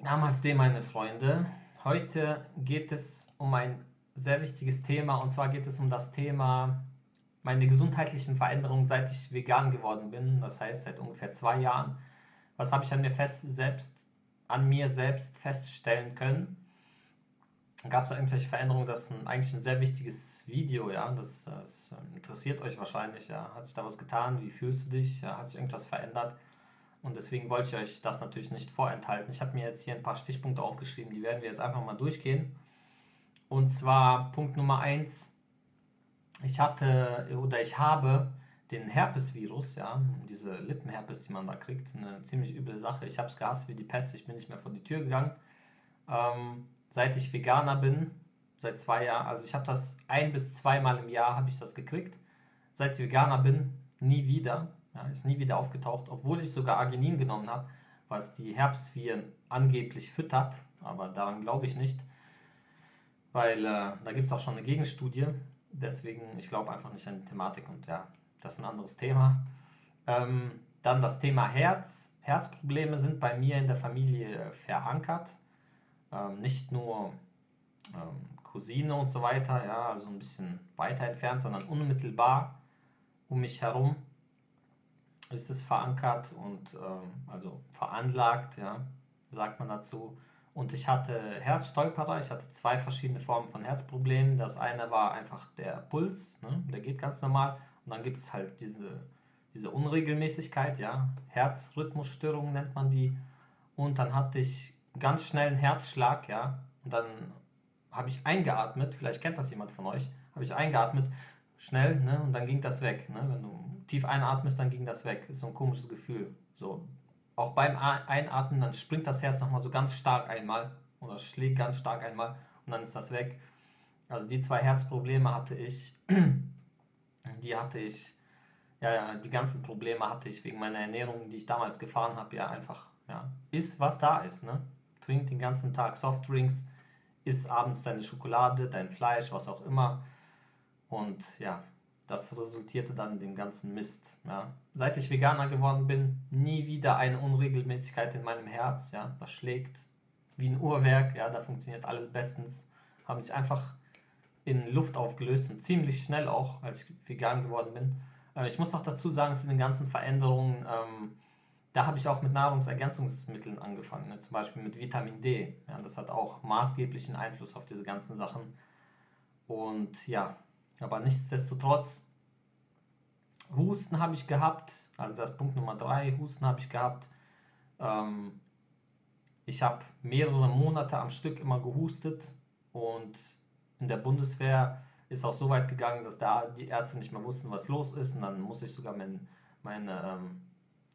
Namaste, meine Freunde. Heute geht es um ein sehr wichtiges Thema, und zwar geht es um das Thema meine gesundheitlichen Veränderungen, seit ich vegan geworden bin, das heißt seit ungefähr 2 Jahren. Was habe ich an mir selbst feststellen können? Gab es da irgendwelche Veränderungen? Das ist eigentlich ein sehr wichtiges Video, ja, das interessiert euch wahrscheinlich, ja. Hat sich da was getan? Wie fühlst du dich? Ja, hat sich irgendwas verändert? Und deswegen wollte ich euch das natürlich nicht vorenthalten. Ich habe mir jetzt hier ein paar Stichpunkte aufgeschrieben, die werden wir jetzt einfach mal durchgehen. Und zwar Punkt Nummer 1, ich habe den Herpesvirus, ja, diese Lippenherpes, die man da kriegt, eine ziemlich üble Sache. Ich habe es gehasst wie die Pest, ich bin nicht mehr vor die Tür gegangen. Seit ich Veganer bin, seit 2 Jahren, also ich habe das 1- bis 2-mal im Jahr habe ich das gekriegt. Seit ich Veganer bin, nie wieder. Ja, ist nie wieder aufgetaucht, obwohl ich sogar Arginin genommen habe, was die Herpesviren angeblich füttert, aber daran glaube ich nicht, weil da gibt es auch schon eine Gegenstudie, deswegen ich glaube einfach nicht an die Thematik, und ja, das ist ein anderes Thema. Dann das Thema Herz. Herzprobleme sind bei mir in der Familie verankert, nicht nur Cousine und so weiter, ja, also ein bisschen weiter entfernt, sondern unmittelbar um mich herum ist es verankert und also veranlagt, ja, sagt man dazu. Und ich hatte Herzstolperer, ich hatte 2 verschiedene Formen von Herzproblemen. Das eine war einfach der Puls, ne? Der geht ganz normal. Und dann gibt es halt diese Unregelmäßigkeit, ja, Herzrhythmusstörungen nennt man die. Und dann hatte ich ganz schnell einen Herzschlag, ja, und dann habe ich eingeatmet, vielleicht kennt das jemand von euch, habe ich eingeatmet, schnell, ne? Und dann ging das weg, ne? Wenn du tief einatmest, dann ging das weg. Ist so ein komisches Gefühl. So. Auch beim Einatmen, dann springt das Herz nochmal so ganz stark einmal oder schlägt ganz stark einmal und dann ist das weg. Also die 2 Herzprobleme hatte ich. Die hatte ich, ja, die ganzen Probleme hatte ich wegen meiner Ernährung, die ich damals gefahren habe. Ja, einfach, ja, isst, was da ist, ne? Trink den ganzen Tag Softdrinks, isst abends deine Schokolade, dein Fleisch, was auch immer. Und ja, das resultierte dann dem ganzen Mist. Ja. Seit ich Veganer geworden bin, nie wieder eine Unregelmäßigkeit in meinem Herz. Ja. Das schlägt wie ein Uhrwerk, ja, da funktioniert alles bestens. Habe mich einfach in Luft aufgelöst und ziemlich schnell auch, als ich vegan geworden bin. Ich muss auch dazu sagen, zu den ganzen Veränderungen, da habe ich auch mit Nahrungsergänzungsmitteln angefangen, ne, zum Beispiel mit Vitamin D. Ja, das hat auch maßgeblichen Einfluss auf diese ganzen Sachen. Und ja, aber nichtsdestotrotz, Husten habe ich gehabt, also das Punkt Nummer 3, Husten habe ich gehabt. Ich habe mehrere Monate am Stück immer gehustet, und in der Bundeswehr ist auch so weit gegangen, dass da die Ärzte nicht mehr wussten, was los ist, und dann muss ich sogar meine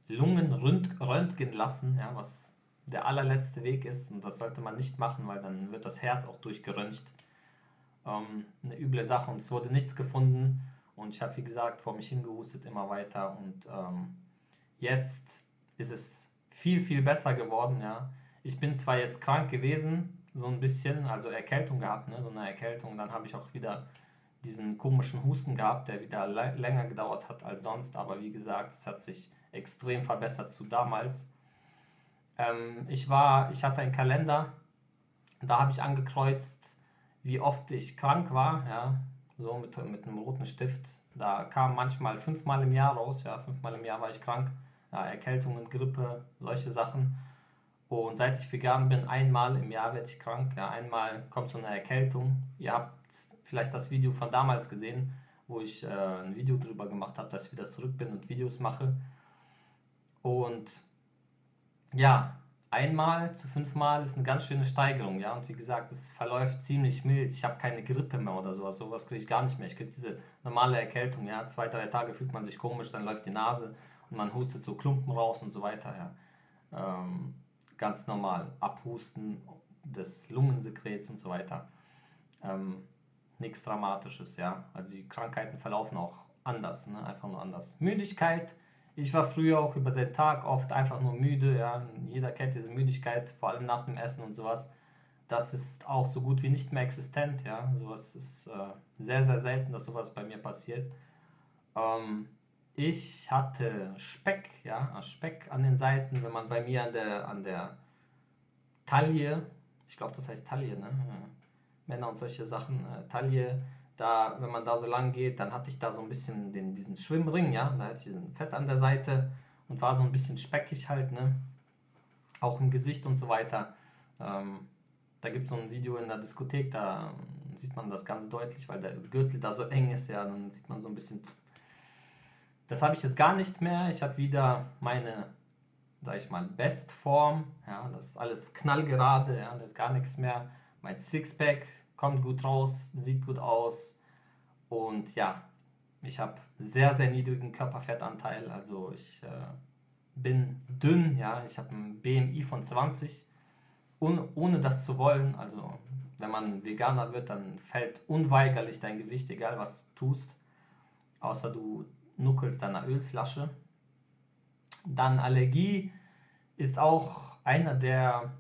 Lungen röntgen lassen, ja, was der allerletzte Weg ist, und das sollte man nicht machen, weil dann wird das Herz auch durchgeröntgt. Eine üble Sache, und es wurde nichts gefunden, und ich habe, wie gesagt, vor mich hingehustet immer weiter, und jetzt ist es viel, viel besser geworden, ja. Ich bin zwar jetzt krank gewesen, so ein bisschen, also Erkältung gehabt, ne, so eine Erkältung, dann habe ich auch wieder diesen komischen Husten gehabt, der wieder länger gedauert hat als sonst, aber wie gesagt, es hat sich extrem verbessert zu damals. Ich hatte einen Kalender, da habe ich angekreuzt, wie oft ich krank war, ja, so mit einem roten Stift. Da kam manchmal 5-mal im Jahr raus, ja, 5-mal im Jahr war ich krank, ja, Erkältungen, Grippe, solche Sachen. Und seit ich vegan bin, 1-mal im Jahr werde ich krank, ja, 1-mal kommt so eine Erkältung. Ihr habt vielleicht das Video von damals gesehen, wo ich ein Video drüber gemacht habe, dass ich wieder zurück bin und Videos mache. Und ja, 1-mal zu 5-mal ist eine ganz schöne Steigerung, ja, und wie gesagt, es verläuft ziemlich mild, ich habe keine Grippe mehr oder sowas kriege ich gar nicht mehr, ich kriege diese normale Erkältung, ja, 2, 3 Tage fühlt man sich komisch, dann läuft die Nase und man hustet so Klumpen raus und so weiter, ja, ganz normal, Abhusten des Lungensekrets und so weiter, nichts Dramatisches, ja, also die Krankheiten verlaufen auch anders, ne? Einfach nur anders. Müdigkeit. Ich war früher auch über den Tag oft einfach nur müde, ja, jeder kennt diese Müdigkeit, vor allem nach dem Essen und sowas. Das ist auch so gut wie nicht mehr existent, ja, sowas ist sehr, sehr selten, dass sowas bei mir passiert. Ich hatte Speck, ja, Speck an den Seiten, wenn man bei mir an der Taille, ich glaube das heißt Taille, ne? Männer und solche Sachen, Taille, da, wenn man da so lang geht, dann hatte ich da so ein bisschen diesen Schwimmring, ja, da hatte ich diesen Fett an der Seite und war so ein bisschen speckig halt, ne, auch im Gesicht und so weiter. Da gibt es so ein Video in der Diskothek, da sieht man das ganz deutlich, weil der Gürtel da so eng ist, ja, dann sieht man so ein bisschen. Das habe ich jetzt gar nicht mehr, ich habe wieder meine, sag ich mal, Bestform, ja, das ist alles knallgerade, ja, da ist gar nichts mehr, mein Sixpack kommt gut raus, sieht gut aus und ja, ich habe sehr, sehr niedrigen Körperfettanteil, also ich bin dünn, ja, ich habe ein BMI von 20, ohne das zu wollen, also wenn man Veganer wird, dann fällt unweigerlich dein Gewicht, egal was du tust, außer du nuckelst deiner Ölflasche. Dann Allergie ist auch einer der,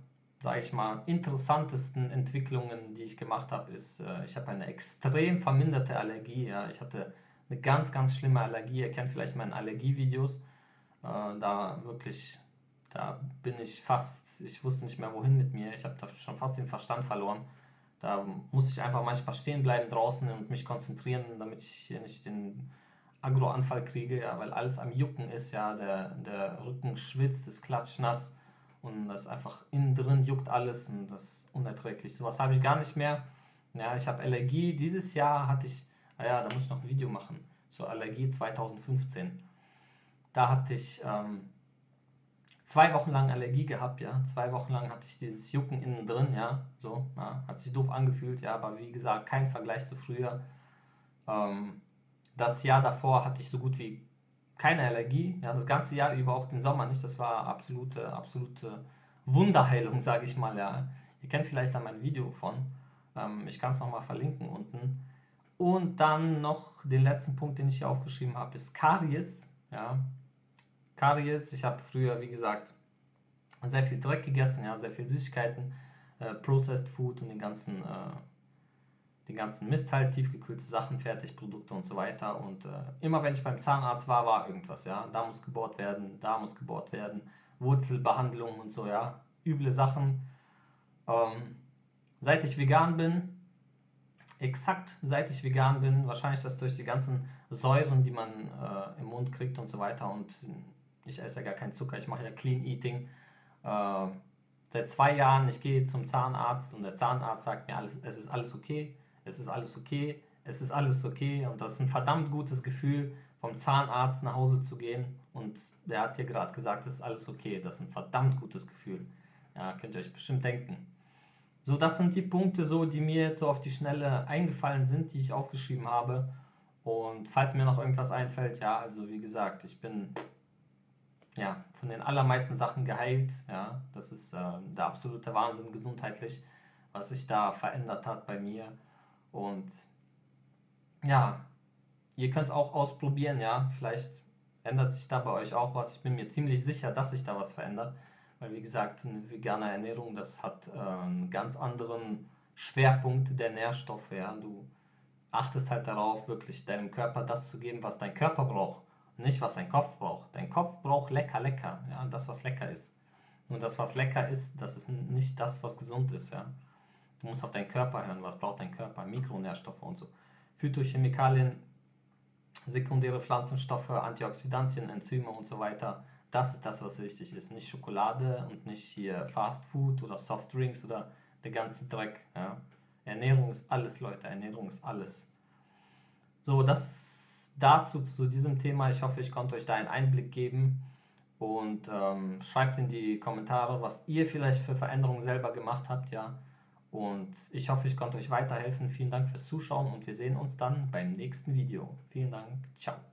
sage ich mal, interessantesten Entwicklungen, die ich gemacht habe, ist, ich habe eine extrem verminderte Allergie. Ja. Ich hatte eine ganz, ganz schlimme Allergie. Ihr kennt vielleicht meine Allergievideos. Da wirklich, da bin ich fast, ich wusste nicht mehr wohin mit mir. Ich habe da schon fast den Verstand verloren. Da muss ich einfach manchmal stehen bleiben draußen und mich konzentrieren, damit ich hier nicht den Aggro-Anfall kriege, ja, weil alles am Jucken ist. Ja, der Rücken schwitzt, ist klatschnass. Und das einfach innen drin juckt alles und das ist unerträglich. Sowas habe ich gar nicht mehr. Ja, ich habe Allergie. Dieses Jahr hatte ich, naja, da muss ich noch ein Video machen, zur Allergie 2015. Da hatte ich 2 Wochen lang Allergie gehabt, ja. 2 Wochen lang hatte ich dieses Jucken innen drin, ja. So, ja, hat sich doof angefühlt, ja, aber wie gesagt, kein Vergleich zu früher. Das Jahr davor hatte ich so gut wie keine Allergie, ja, das ganze Jahr über, auch den Sommer nicht, das war absolute Wunderheilung, sage ich mal, ja. Ihr kennt vielleicht da mein Video von, ich kann es nochmal verlinken unten. Und dann noch den letzten Punkt, den ich hier aufgeschrieben habe, ist Karies, ja. Karies, ich habe früher, wie gesagt, sehr viel Dreck gegessen, ja, sehr viel Süßigkeiten, Processed Food und den ganzen Mist halt, tiefgekühlte Sachen, Fertigprodukte und so weiter. Und immer wenn ich beim Zahnarzt war, war irgendwas, ja. Da muss gebohrt werden, da muss gebohrt werden, Wurzelbehandlung und so, ja. Üble Sachen. Seit ich vegan bin, exakt seit ich vegan bin, wahrscheinlich das durch die ganzen Säuren, die man im Mund kriegt und so weiter. Und ich esse ja gar keinen Zucker, ich mache ja Clean Eating. Seit 2 Jahren, ich gehe zum Zahnarzt und der Zahnarzt sagt mir, es ist alles okay. Es ist alles okay, es ist alles okay und das ist ein verdammt gutes Gefühl, vom Zahnarzt nach Hause zu gehen und der hat dir gerade gesagt, es ist alles okay, das ist ein verdammt gutes Gefühl, ja, könnt ihr euch bestimmt denken. So, das sind die Punkte, so, die mir jetzt so auf die Schnelle eingefallen sind, die ich aufgeschrieben habe und falls mir noch irgendwas einfällt, ja, also wie gesagt, ich bin ja von den allermeisten Sachen geheilt, ja, das ist der absolute Wahnsinn gesundheitlich, was sich da verändert hat bei mir. Und ja, ihr könnt es auch ausprobieren, ja, vielleicht ändert sich da bei euch auch was. Ich bin mir ziemlich sicher, dass sich da was verändert, weil wie gesagt, eine vegane Ernährung, das hat einen ganz anderen Schwerpunkt der Nährstoffe, ja. Du achtest halt darauf, wirklich deinem Körper das zu geben, was dein Körper braucht, nicht was dein Kopf braucht. Dein Kopf braucht lecker, lecker, ja, das, was lecker ist. Und das, was lecker ist, das ist nicht das, was gesund ist, ja. Du musst auf deinen Körper hören, was braucht dein Körper, Mikronährstoffe und so. Phytochemikalien, sekundäre Pflanzenstoffe, Antioxidantien, Enzyme und so weiter. Das ist das, was wichtig ist. Nicht Schokolade und nicht hier Fast Food oder Softdrinks oder der ganze Dreck. Ja. Ernährung ist alles, Leute. Ernährung ist alles. So, das dazu zu diesem Thema. Ich hoffe, ich konnte euch da einen Einblick geben. Und schreibt in die Kommentare, was ihr vielleicht für Veränderungen selber gemacht habt, ja. Und ich hoffe, ich konnte euch weiterhelfen. Vielen Dank fürs Zuschauen und wir sehen uns dann beim nächsten Video. Vielen Dank. Ciao.